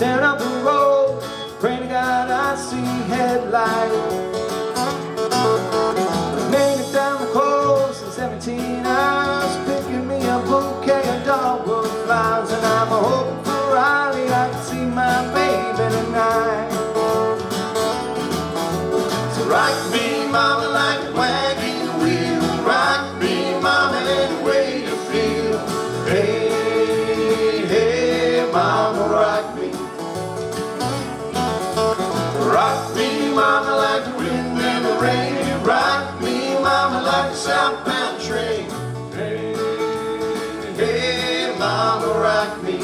Tearing up the road, praying to God I see headlights. Made it down the coast in 17 hours, picking me a bouquet of dogwood flowers. And I'm hoping for Raleigh, I can see my baby tonight. So rock me, mama, like a wagon wheel. Rock me, mama, any way you feel. Hey, hey, mama, rock me. Rock me, mama, like the wind and the rain. Rock me, mama, like the southbound train. Hey, hey, mama, rock me.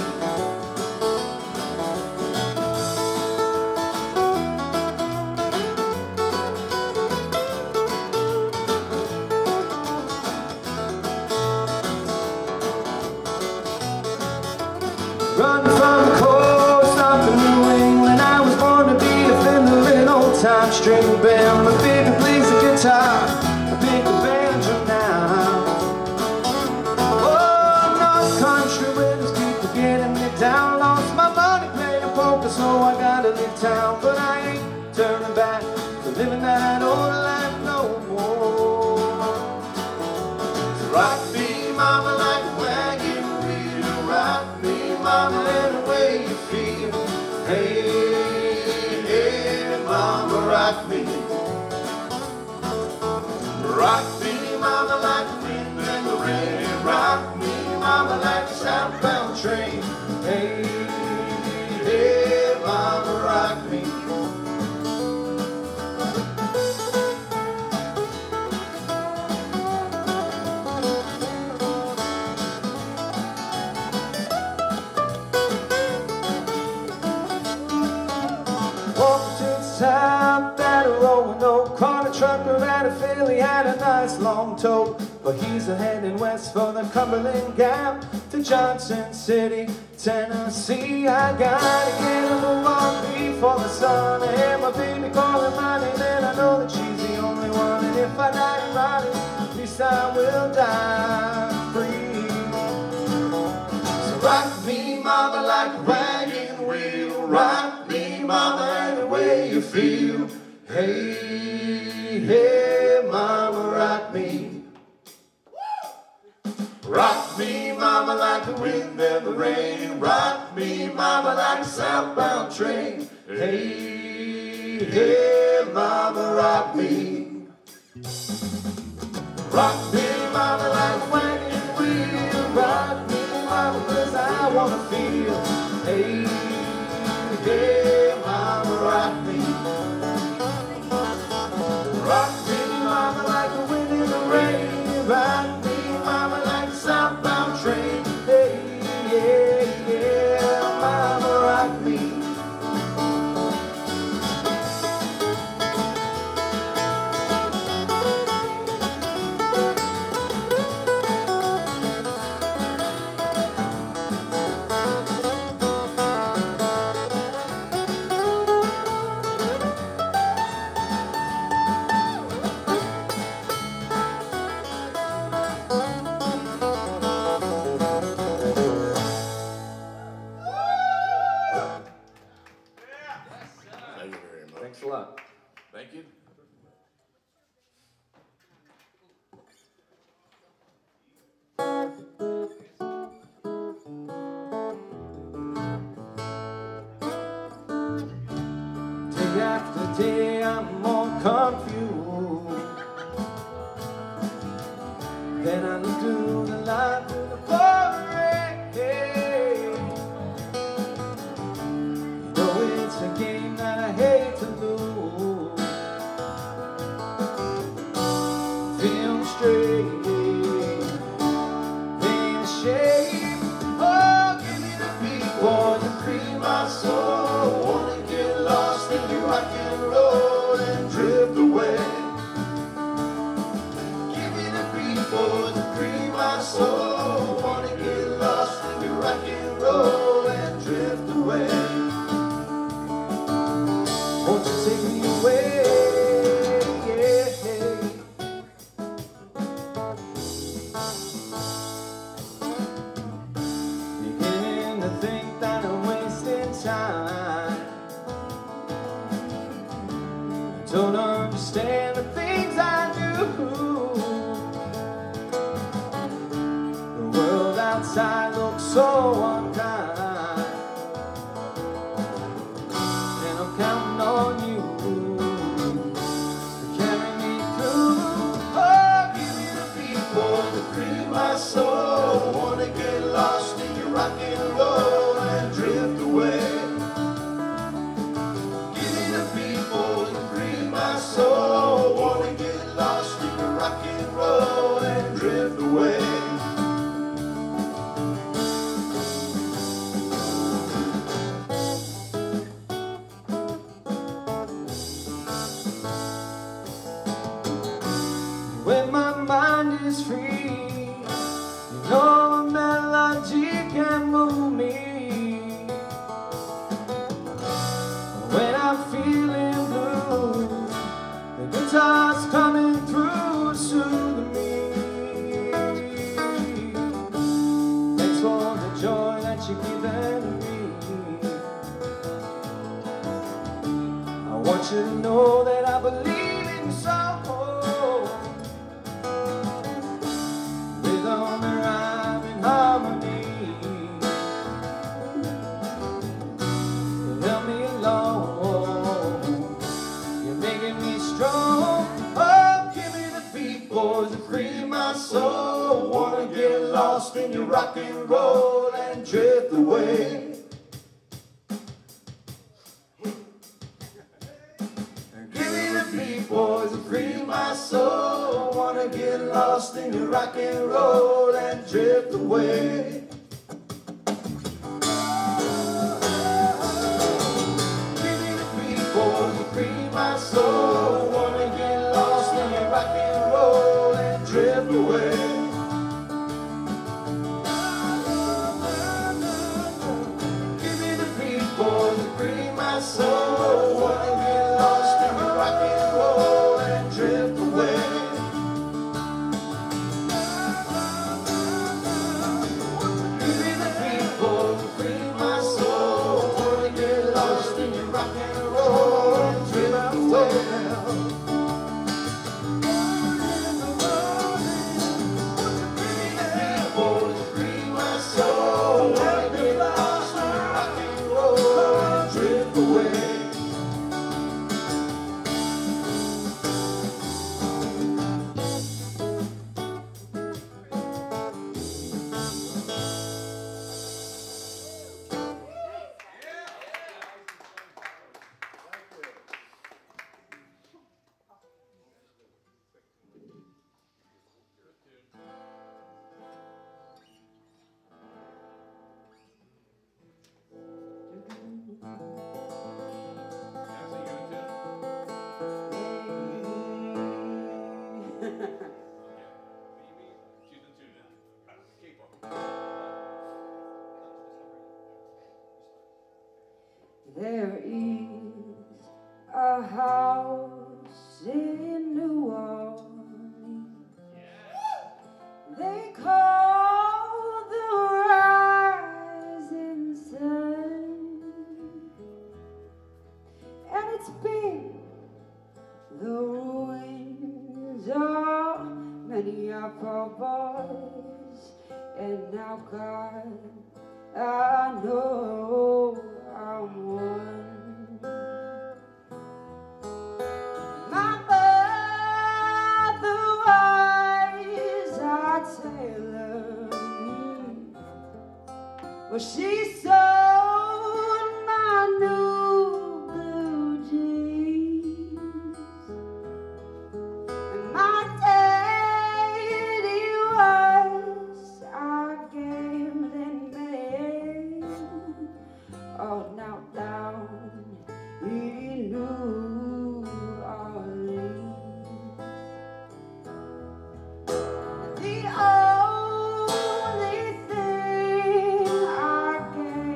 Running from the coast up in New England, I was born to be a fiddler in old-time string band. My baby plays the guitar, I pick the banjo now. Oh, North Country winds keep getting me down. Lost my money playing poker, so I gotta leave town. But I ain't turning back to living that old life no more. So rock me, mama, like a wagon wheel. Rock me, mama, any way you feel. Hey, hey, mama, rock me. Rock me, mama, like the wind and the rain. Rock me, mama, like the southbound train. Hey, hey, mama, rock me. Caught a trucker out of Philly, had a nice long tote, but he's heading west for the Cumberland Gap to Johnson City, Tennessee. I gotta get a move on before the sun. I hear my baby calling my name, and I know that she's the only one. And if I die in Raleigh, at least I will die free. So rock me, mama, like a wagon wheel. Rock me, mama, any way you feel. Hey, hey, mama, rock me. Rock me, mama, like the wind and the rain. Rock me, mama, like a southbound train. Hey, hey, mama, rock me. Rock me, mama, like a wagon wheel. Rock me, mama, 'cause I wanna feel. Hey, hey, mama, rock me. Rock me, mama, like the wind in the rain. Rock me, mama, like a southbound train. Hey, yeah, yeah, mama, rock me. Thank you. Day after day, I'm more confused than I look through the light through the pouring. You know it's a game that I hate to lose. Beginning to think that I'm wasting time. don't understand the things I do. The world outside looks so unkind, and I'm counting on you to carry me through. Oh, give me the people that free my soul. Wanna get lost in your rock and roll and drift away. When my mind is free, no melody can move me. When I'm feeling blue, the guitar's coming through to soothe me. Thanks for the joy that you've given me. I want you to know that I believe in soul. So wanna get lost in your rock and roll and drift away. Give me the beat, boys, and free my soul. Wanna get lost in your rock and roll and drift away. Give me the beat, boys, and free my soul. Wanna get lost in your rock and roll. Drift away. Give me the beat, boys, and free my soul. Wanna get lost in your rock and roll and drift away. Give me the beat, boys, and free my soul. Wanna get lost in your rock and roll and drift away. There is a house in New Orleans, yeah. They call the rising sun, and it's big, the ruins of many of our boys, and now God, I know I'm one. My mother was a tailor, but she sewed my new blue jeans. And my daddy was a gambling man. Oh, now down in New Orleans, the only thing I can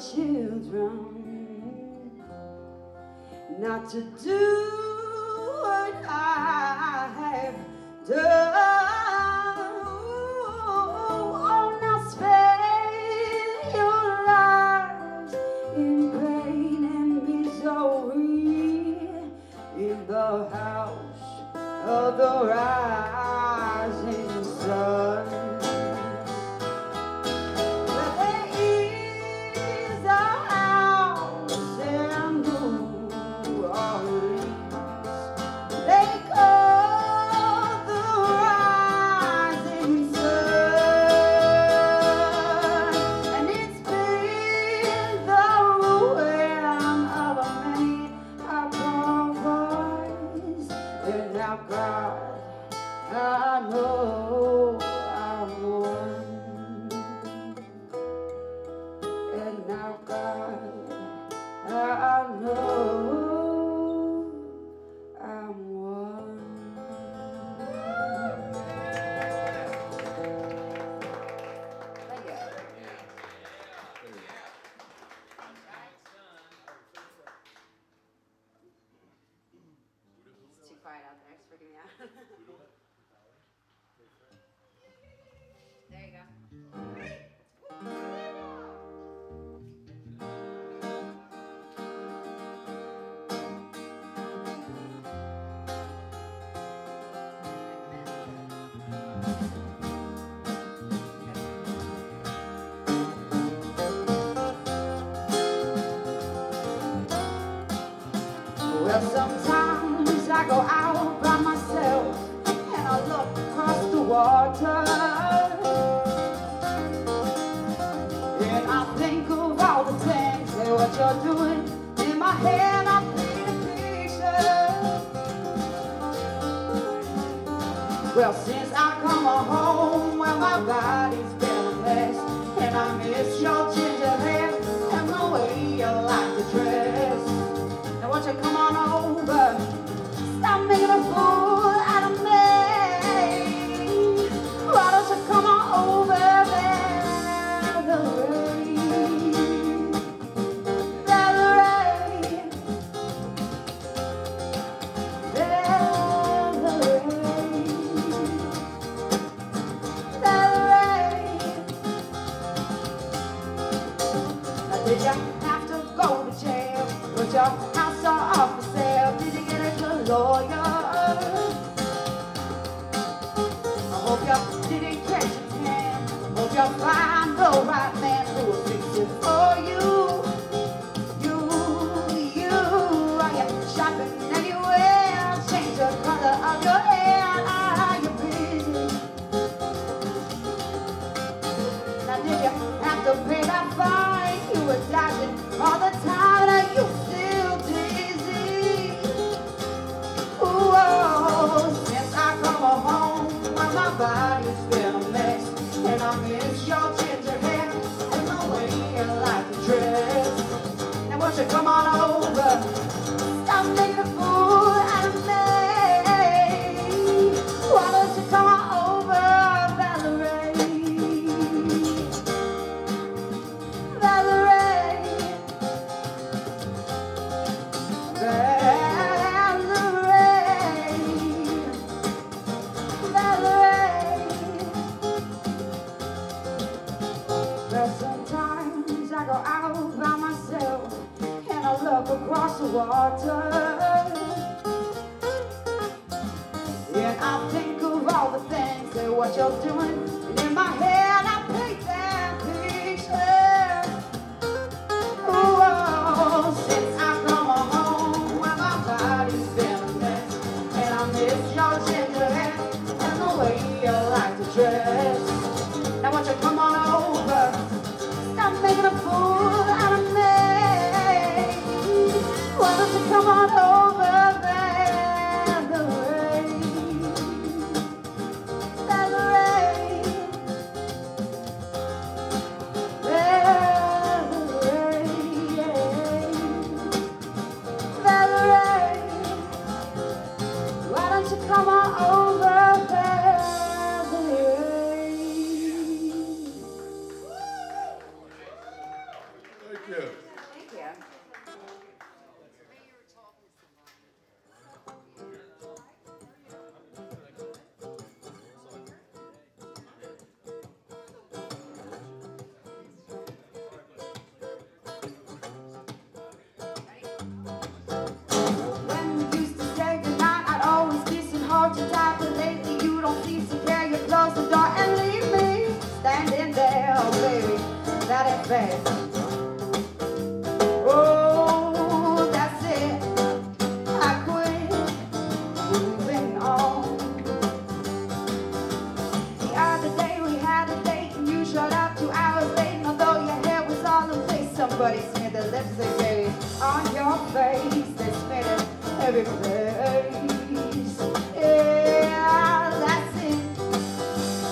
children not to do what I have done. Oh, now spend your lives in pain and be sorry in the house of the rising sun. Sometimes I go out by myself and I look across the water and I think of all the things and what you're doing. In my head I paint a picture. Well, since I come home, well, my body's been a mess and I miss your ginger hair and the way you like to dress. Now won't you come on over? Stop making a fool out of me. Why don't you come on over, Valerie? Valerie, Valerie, Valerie. Now did you have to go to jail? Put your house off for sale? Did you get a good lawyer? I hope you didn't catch a tan. I hope you find the right man who will fix it for you. You are you shopping anywhere? Change the color of your hair. Are you busy? Now did you have to pay that fine? You were dodging all the time. Are you still dizzy? Ooh, since I come home, well, my body's been a mess, and I miss your ginger hair and the way you like to dress. Now won't you come on over? Stop making a fool out of me. Why don't you come on over, Valerie? Valerie. Across the water, and I think of all the things and what you're doing. And in my head, I paint that picture. Oh, since I come home, well, my body's been a mess, and I miss your ginger hair and the way you like to dress. Now, won't you come on over? Stop making a fool out of me. Why don't you come on over, Valerie? Valerie, you. Thank you. Oh, that's it. I quit moving on. The other day we had a date and you showed up 2 hours late. And although your hair was all in place, somebody smeared the lipstick, baby, on your face. They smeared it every place. Yeah, that's it.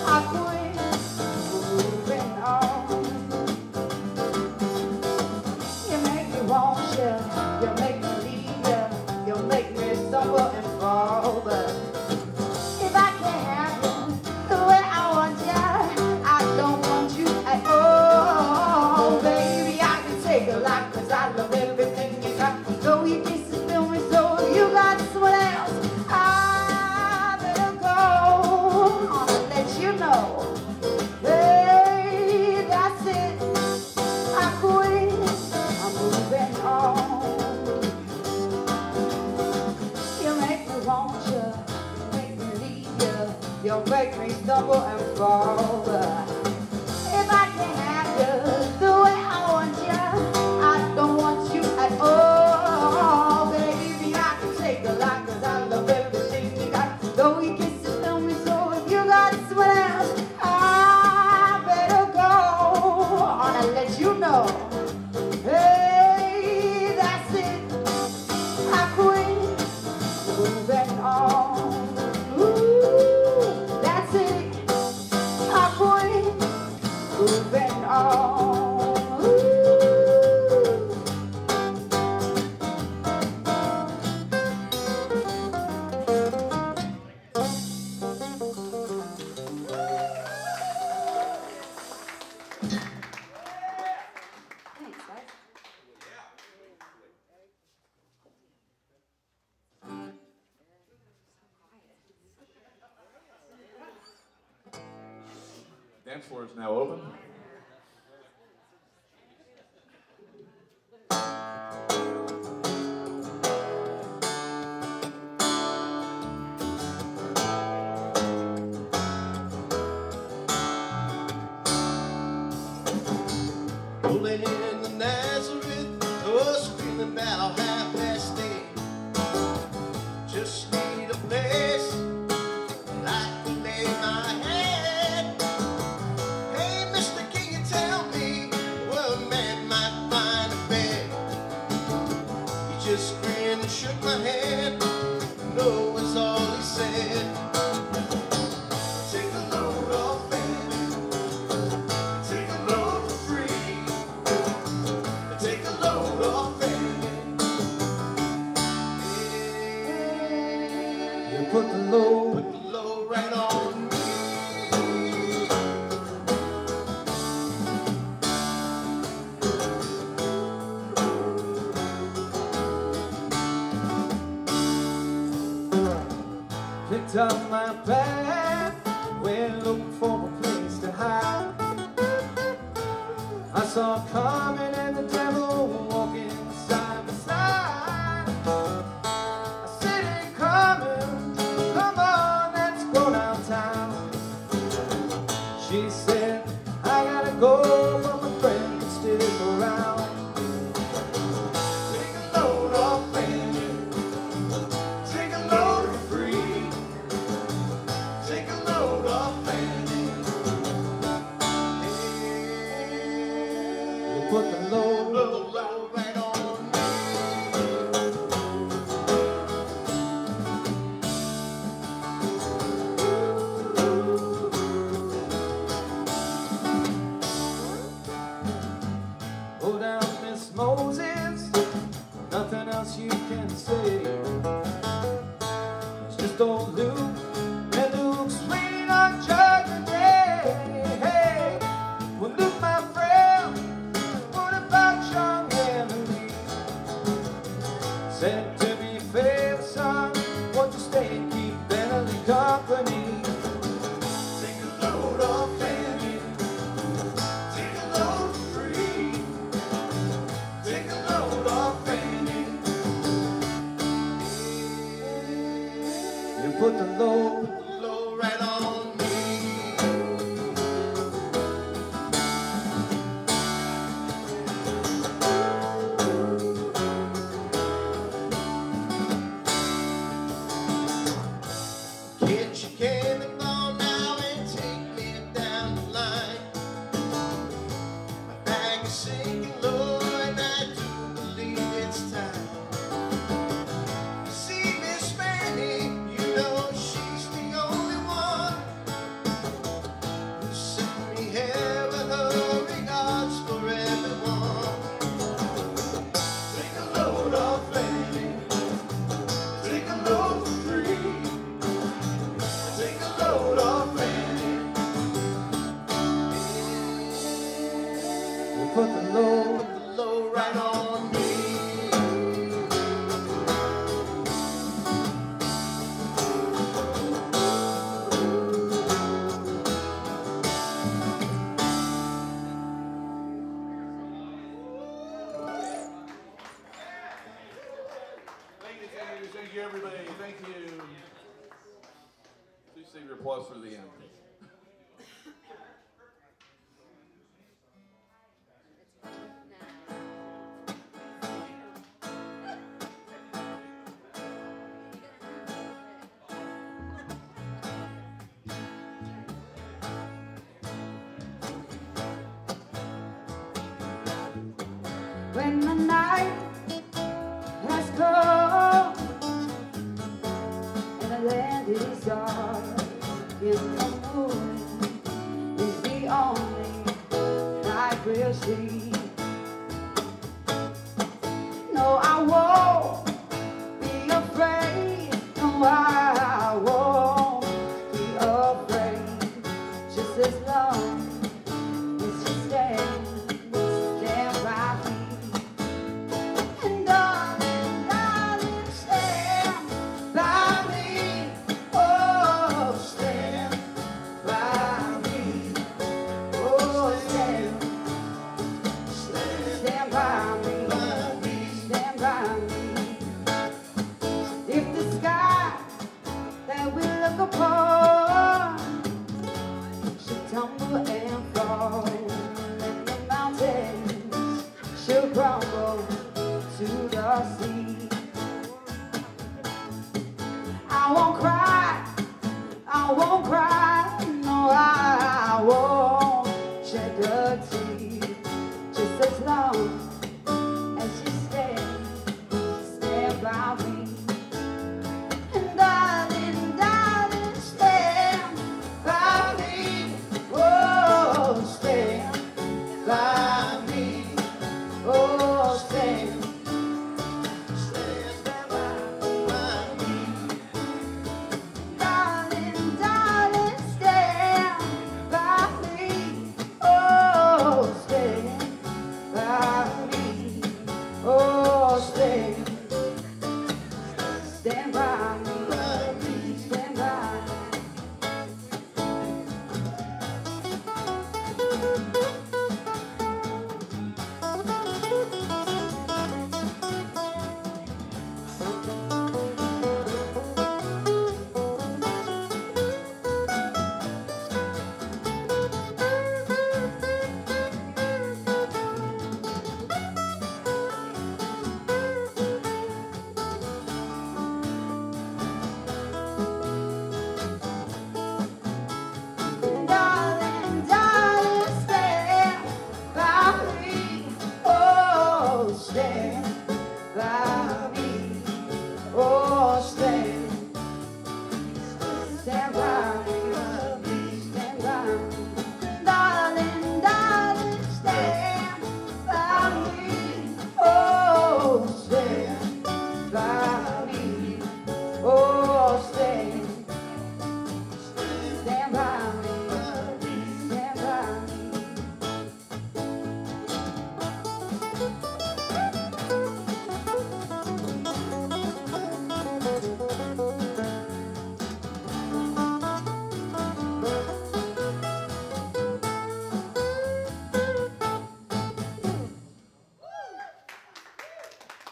I quit. You'll make me stumble and fall. If I can have you the way I want you, I don't want you at all. Baby, I can take a lot, cause I love everything you got. Though you kiss and tell me so, if you got someone else, I better go. I wanna let you know. Dance floor is now open. Pulling in the Nazareth, I was feeling about half past 8. Just need a place I can lay my head. Shook my hand, no was all he said. Picked up my bag, went looking for a place to hide. I saw Carmen and the devil walking side by side. I said, hey Carmen, come on, let's go downtown. She said, I gotta go, but my friend can stick around. You can say it's just old Luke, and Luke's waiting on Judgment Day. Hey, well, Luke, my friend, what about you? said to me, fair son, won't you stay and keep Bentley company? Take a load off Bentley, take a load free, take a load off Bentley. You put the load right on me. When the night has come and the land is dark and the moon is the only light we'll see. No, I won't be afraid. No, I won't be afraid. Just as long as you stay.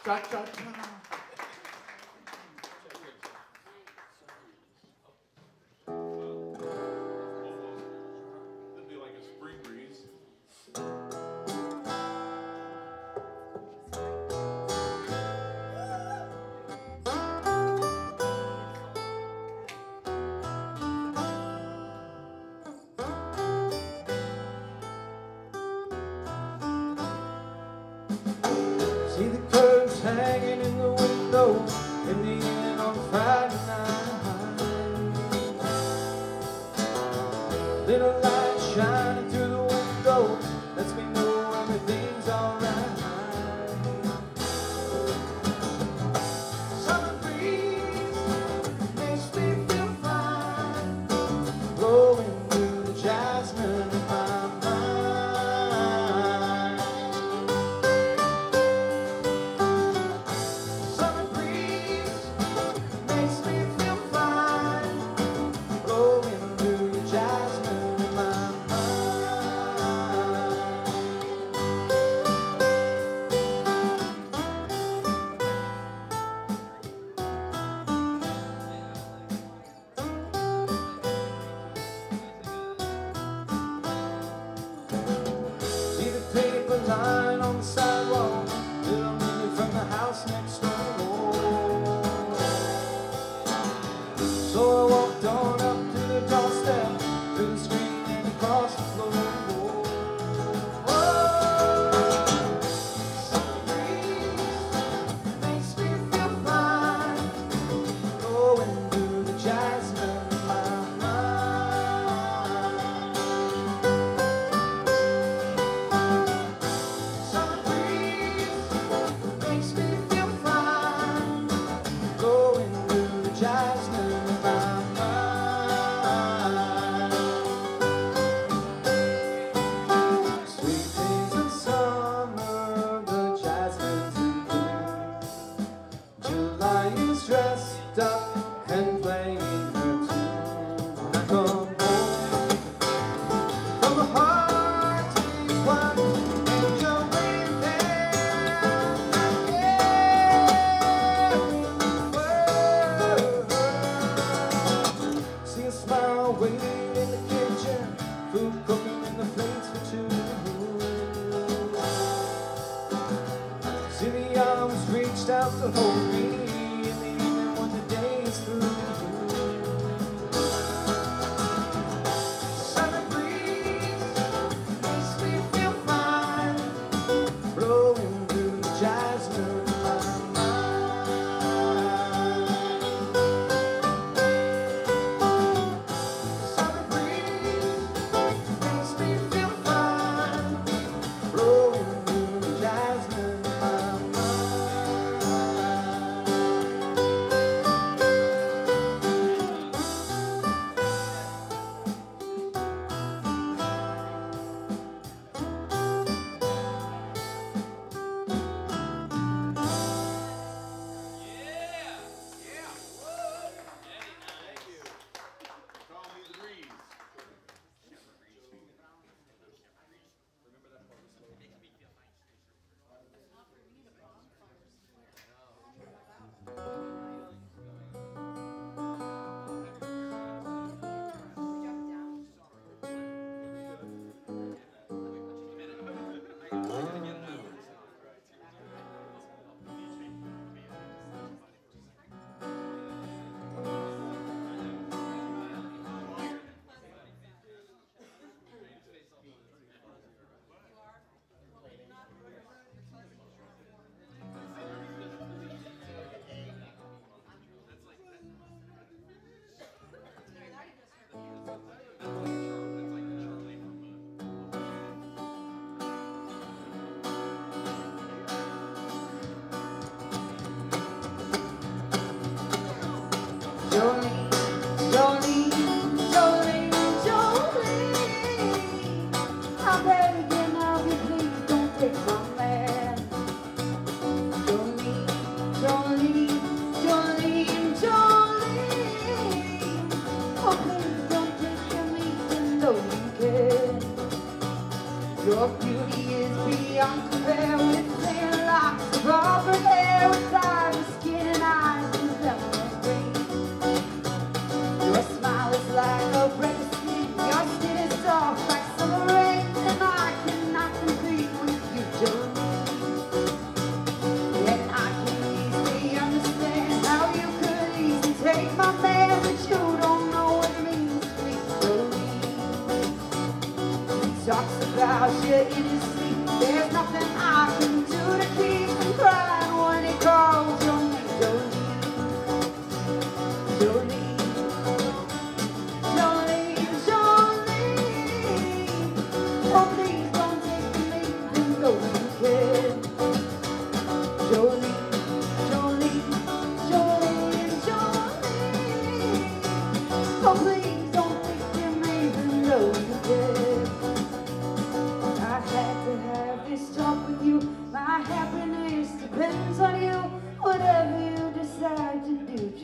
Cha, cha, cha.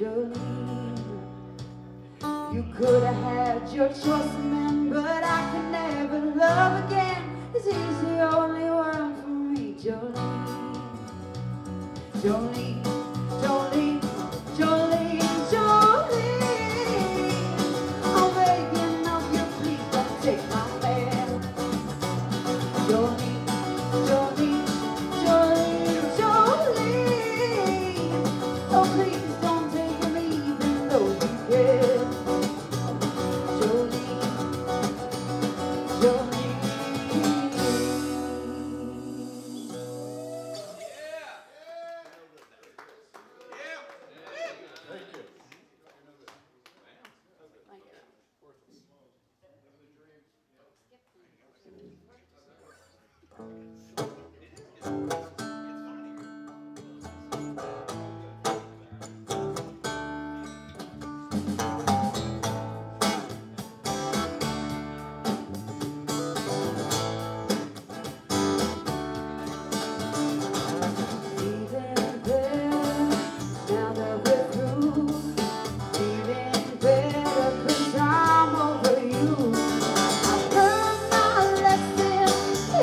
future. You could have had your choice, man, but I can never love again, 'cause he's the only one for me. Jolene, Jolene, Jolene, Jolene, Jolene, I'm begging of you, please don't take my hand. Jolene, Jolene, Jolene, Jolene, oh please don't take me even though you care. Jolene, Jolene. Even better, now that we're through. Even better, 'cause I'm over you. I learned my lesson,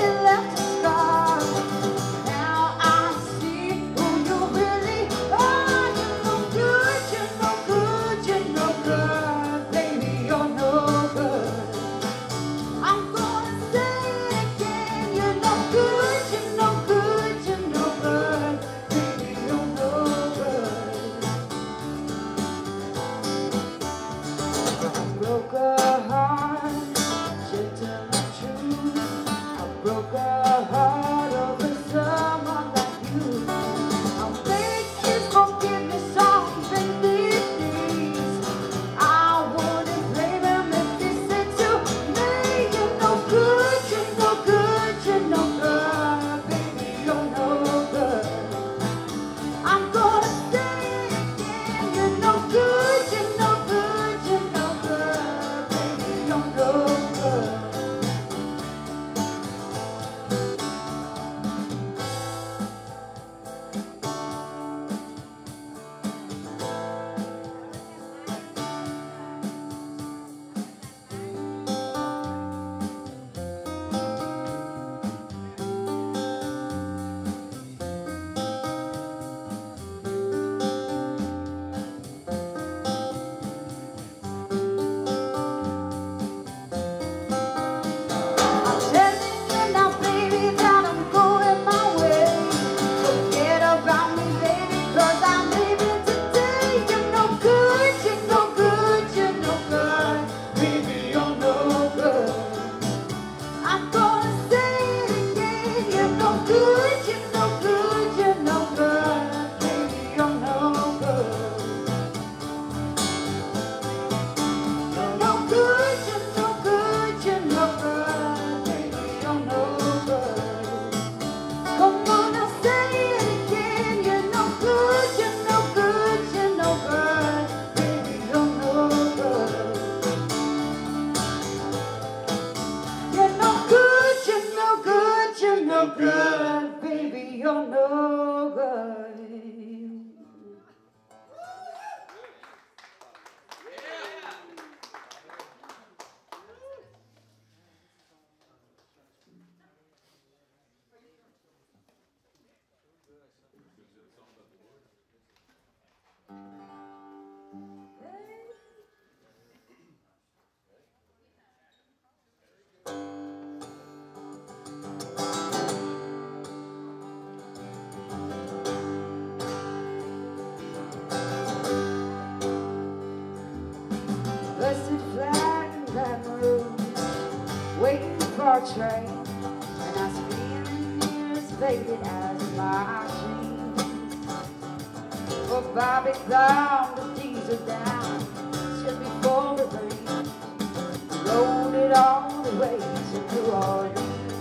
it left a scar. Now I see who you really are. You're no good, you're no good, you're no good. Baby, you're no good. I'm gonna say it again. You're no good, you're no good, you're no good. Baby, you're no good. I broke her heart, should tell the truth. I broke her heart over someone like you. I'll beg you, forgive me, something these. I wouldn't blame him if he said to me, you're no good, you're no good, you're no good. Baby, you're no good. I'm gonna say it again. You're no good, you're no good, you're no good. Baby, you're no good. I'm telling you now, baby, that I'm going my way. Forget about me, baby, 'cause I'm leaving today. You're no good, you're no good, you're no good. Baby, you're no good. I'm gonna say it again. You're no good, you're no good, you're no good. Baby, you're no good. You're no good, you're no good, you're no good. Baby, you're no good. Come on, I'll say it again. You're no good, you're no good, you're no good. Baby, you're no good. You're no good, you're no good, you're no good. Baby, you're no good. Busted flag in that room, waiting for a train, and I was feeling as faded as my dreams. For Bobby down, the diesel down, just before the rain, rode it all the way to New Orleans.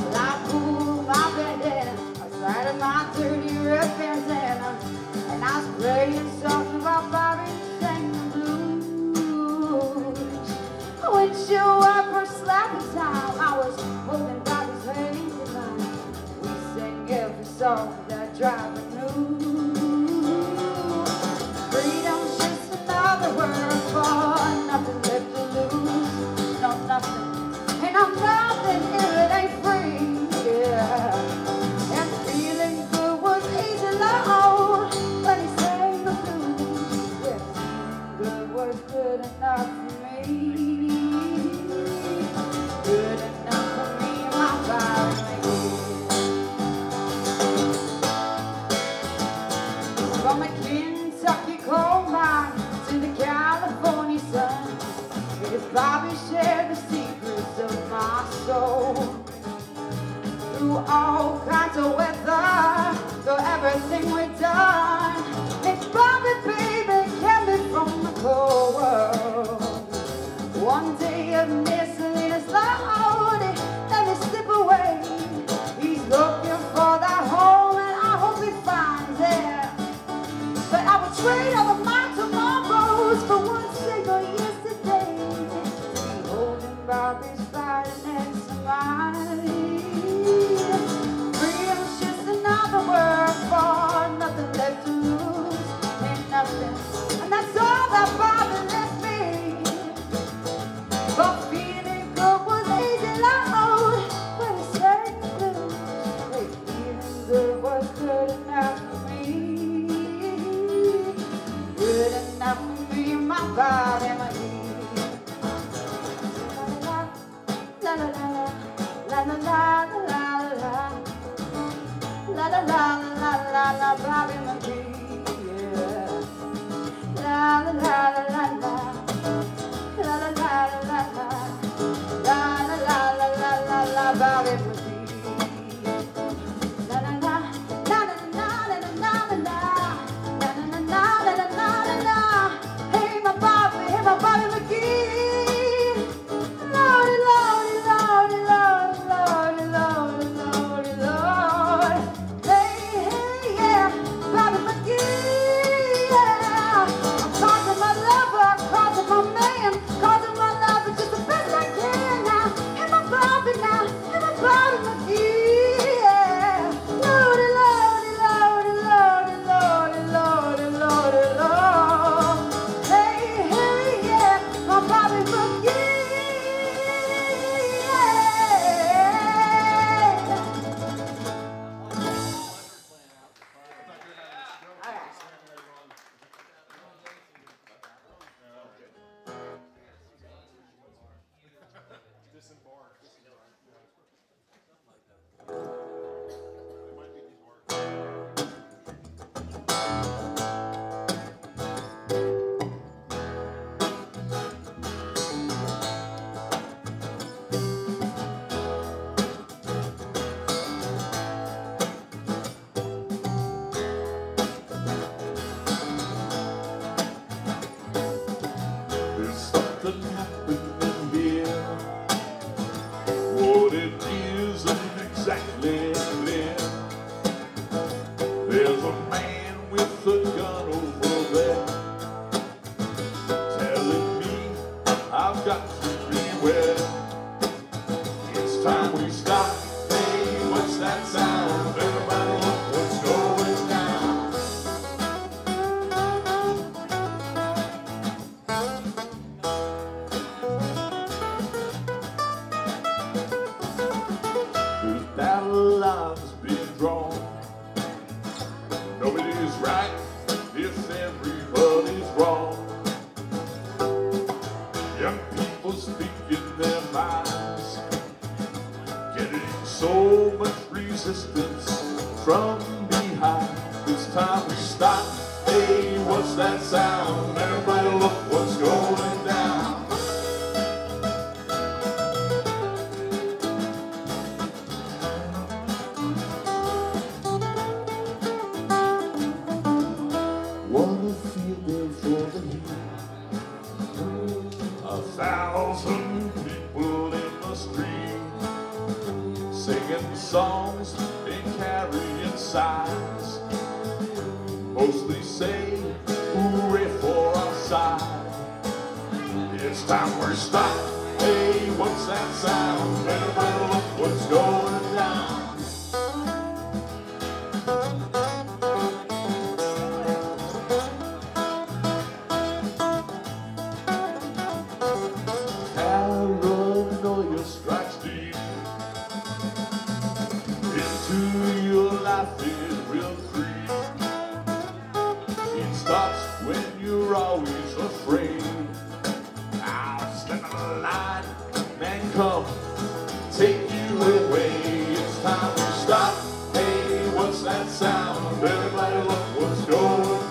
Well, I pulled my bandana outside of my dirty red bandana, and I was playing songs about Bobby. When you were first slapping time, I was holding Bobby's hand in mine. We sang every song that driver knew. From the Kentucky coal mine to the California sun, because Bobby shared the secrets of my soul. Through all kinds of weather, through everything we've done, it's Bobby, baby, kept me from the cold world. One day of missing his load, let me slip away. He's looking for that home, and I hope he finds it. But I would trade all of my tomorrows for one single yesterday. Be holding Bobby's fighting next to mine. Freedom's just another word for nothing left to lose, and nothing, and that's all that Bobby left. But feeling good was easy loud, but it's certain good. Wait, feeling good was good enough for me. Good enough for me and my body and my knees. La la la la la la la la la la la la la la la la Bobby McGee. La la la la la la. La la la la la la la la la la la Bobby McGee. La la la la la la la la la la la la. Hey my Bobby McGee. Lordy, lordy, lordy, lordy, lordy, lordy, lordy, lord. Hey, hey, yeah, Bobby McGee. Yeah, I'm calling my lover, calling my man. Stop, hey, what's that sound? Everybody look, what's going on?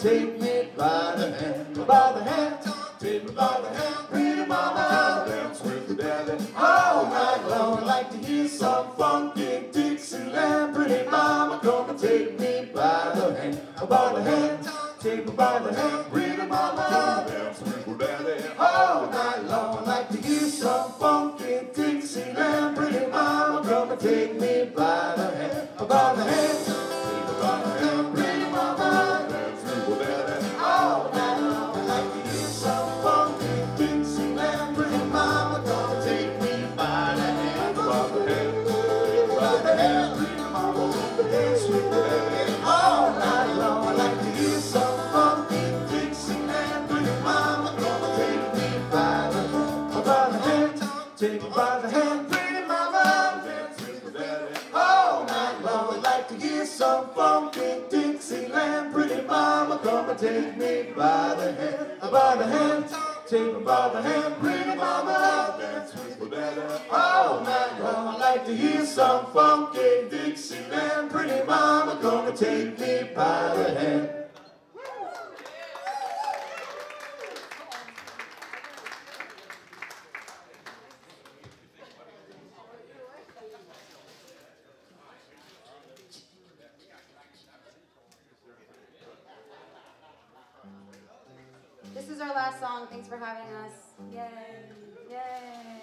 Take me by the hand, take me by the hand. mother and breed of my love. Dance with your daddy all night long. I like to hear some funky Dixieland. Pretty mama, come and take me by the hand, by the hand. Breed of my love and breed of my love. Dance with your daddy all night long. I like to hear some funky Dixieland. Pretty mama, come and take me by the hand, by the hand, by the hand. Breed of my love and dance with your daddy all night long. I like to hear some. Take me by the hand, pretty mama, dance with your daddy all night long. I'd like to hear some funky Dixieland. Pretty mama, come and take me by the hand, by the hand. Take me by the hand, pretty mama, dance with your daddy all night long. I'd like to hear some funky Dixieland. Pretty mama, come and take me by the hand. This is our last song. Thanks for having us. Yay. Yay.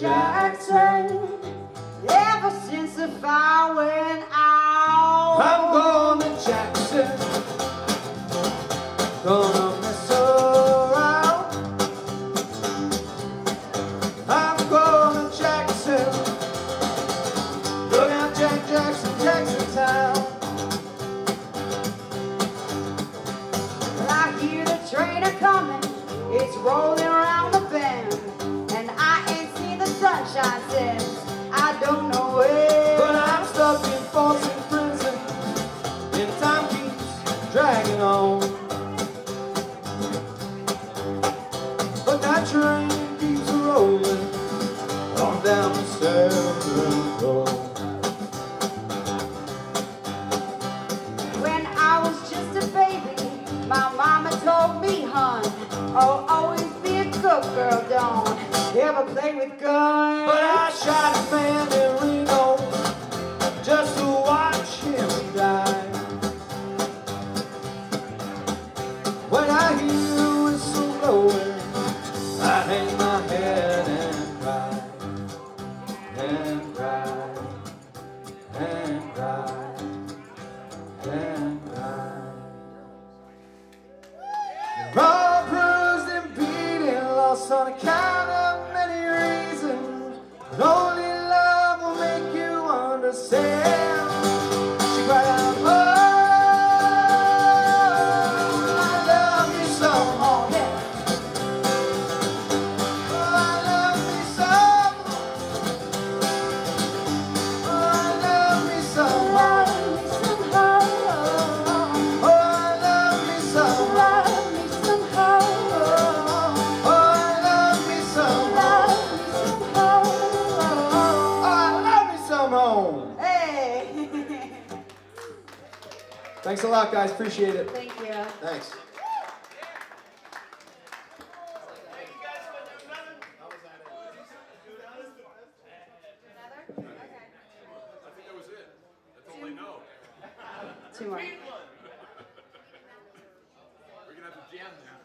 Johnson, ever since the fire went out. dragging on. But that train keeps rolling on down the southern road. When I was just a baby, my mama told me, hon, I'll always be a good girl, don't ever play with guns. But I shot a man in Reno just to watch him die. When I hear a whistle blowing, I hang my head and cry, and cry, and cry, and cry. You're all bruised and beaten, lost on account of many reasons, but only love will make you understand. She cried out, oh, thanks a lot, guys. Appreciate it. Thank you. Thanks. Another? Okay. I think that was it. That's all I know. Two more. We're going to have to jam now.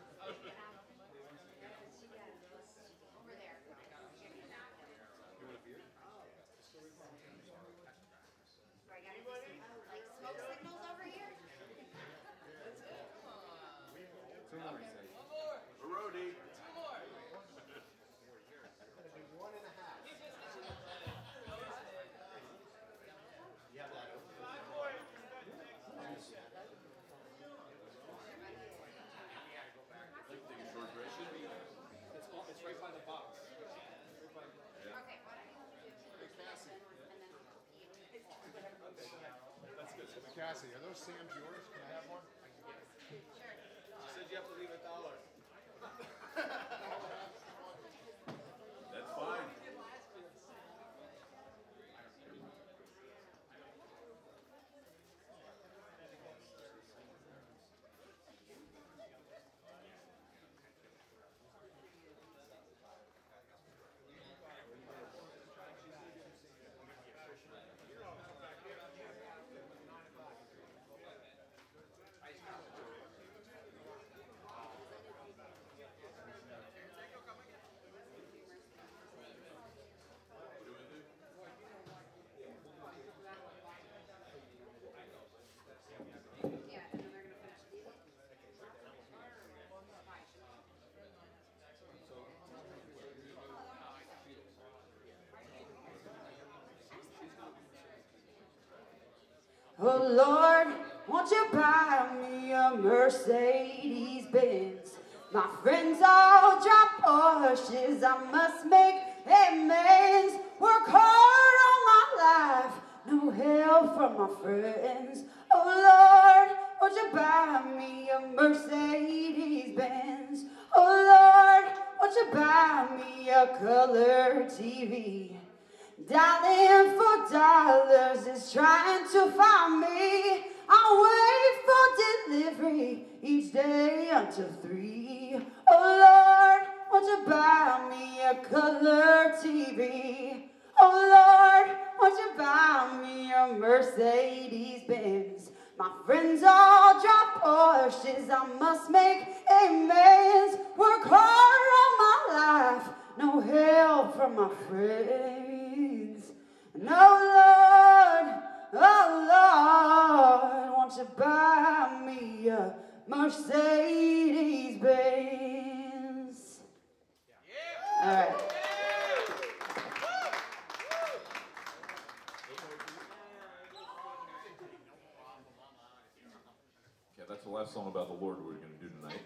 Cassie, are those Sam's yours? Can I have one? Sure. She said you have to leave $1. That's fine. Oh Lord, won't you buy me a Mercedes-Benz? My friends all drive Porsches, I must make amends. Work hard all my life, no help from my friends. Oh Lord, won't you buy me a Mercedes-Benz? Oh Lord, won't you buy me a color TV? Darling, for dollars is trying to find me. I wait for delivery each day until 3. Oh Lord, won't you buy me a color TV? Oh Lord, won't you buy me a Mercedes-Benz? My friends all drive Porsches, I must make amends. Work hard all my life, no help from my friends. No, Lord, oh Lord, won't you buy me a Mercedes-Benz? Yeah. All right. Yeah, that's the last song about the Lord we're going to do tonight.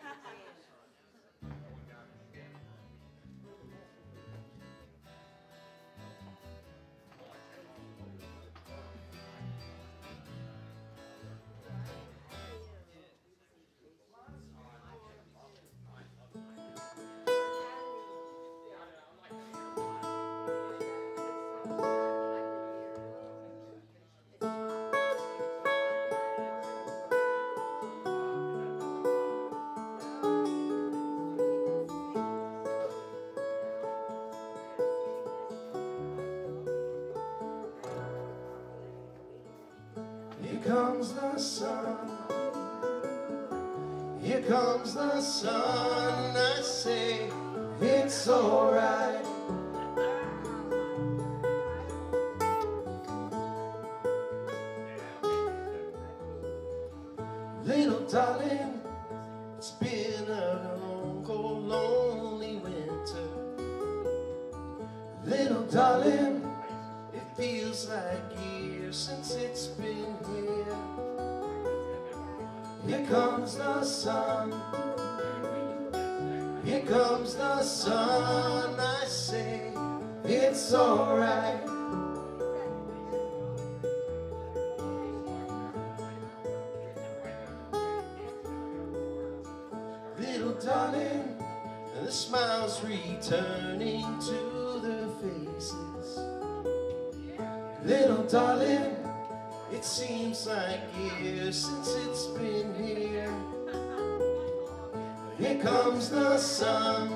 Here comes the sun. Here comes the sun. I say it's alright. Little darling, it's been a long, cold, lonely winter. Little darling, it feels like years since it's been here. Here comes the sun. Here comes the sun. I say it's alright. Darling, the smiles returning to their faces. Little darling, it seems like years since it's been here. Here comes the sun.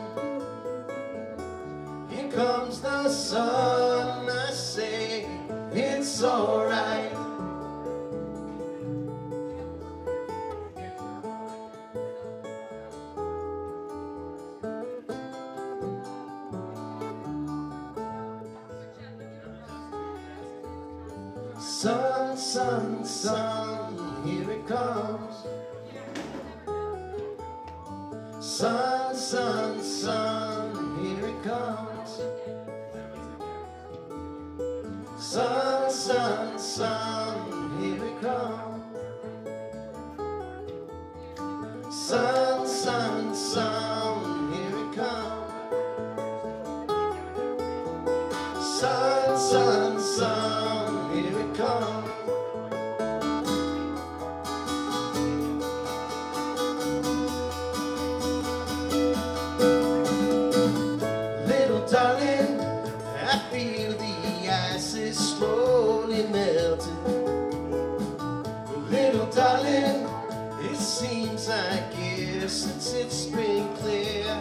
Here comes the sun. I say it's alright. Sun, sun, sun, here it comes. Sun, sun, sun, here it comes. Sun, sun, sun, here it comes. Sun, sun, sun, here it comes. Sun, sun, sun. Darling, I feel the ice is slowly melting. Little darling, it seems like years since it's been clear.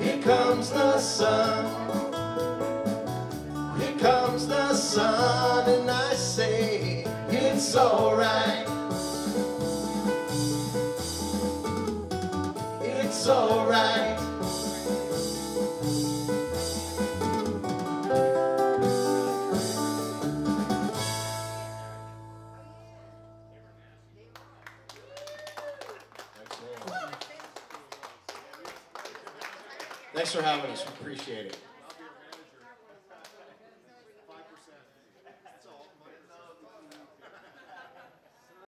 Here comes the sun. Here comes the sun, and I say it's alright. It's alright. Thanks for having us. We appreciate it.